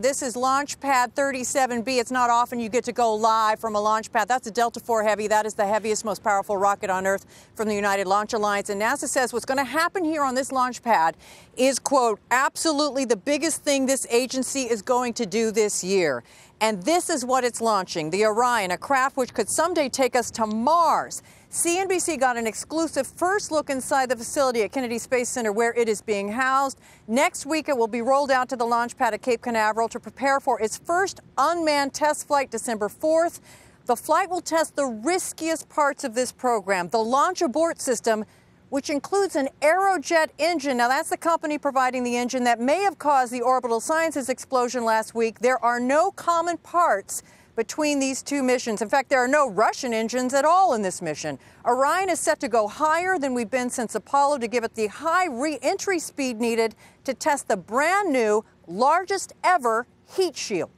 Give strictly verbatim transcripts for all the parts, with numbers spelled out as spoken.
This is Launch Pad thirty-seven B. It's not often you get to go live from a launch pad. That's a Delta four Heavy. That is the heaviest, most powerful rocket on Earth from the United Launch Alliance. And NASA says what's going to happen here on this launch pad is, quote, absolutely the biggest thing this agency is going to do this year. And this is what it's launching, the Orion, a craft which could someday take us to Mars. C N B C got an exclusive first look inside the facility at Kennedy Space Center where it is being housed. Next week, it will be rolled out to the launch pad at Cape Canaveral to prepare for its first unmanned test flight December fourth. The flight will test the riskiest parts of this program, the launch abort system, which includes an Aerojet engine. Now, that's the company providing the engine that may have caused the Orbital Sciences explosion last week. There are no common parts between these two missions. In fact, there are no Russian engines at all in this mission. Orion is set to go higher than we've been since Apollo to give it the high re-entry speed needed to test the brand new, largest ever heat shield.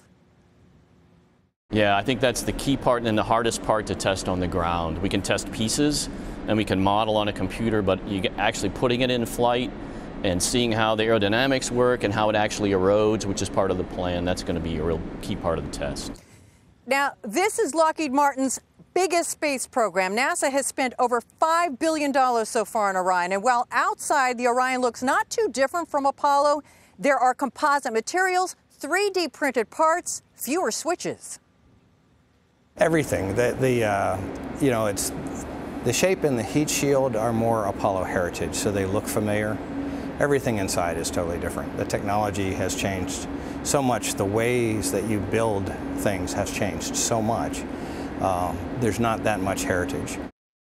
Yeah, I think that's the key part and then the hardest part to test on the ground. We can test pieces and we can model on a computer, but you get actually putting it in flight and seeing how the aerodynamics work and how it actually erodes, which is part of the plan, that's going to be a real key part of the test. Now, this is Lockheed Martin's biggest space program. NASA has spent over five billion dollars so far on Orion. And while outside, the Orion looks not too different from Apollo, there are composite materials, three D printed parts, fewer switches. Everything. The, the uh, you know, it's the shape and the heat shield are more Apollo heritage, so they look familiar. Everything inside is totally different. The technology has changed so much. The ways that you build things has changed so much. Um, there's not that much heritage.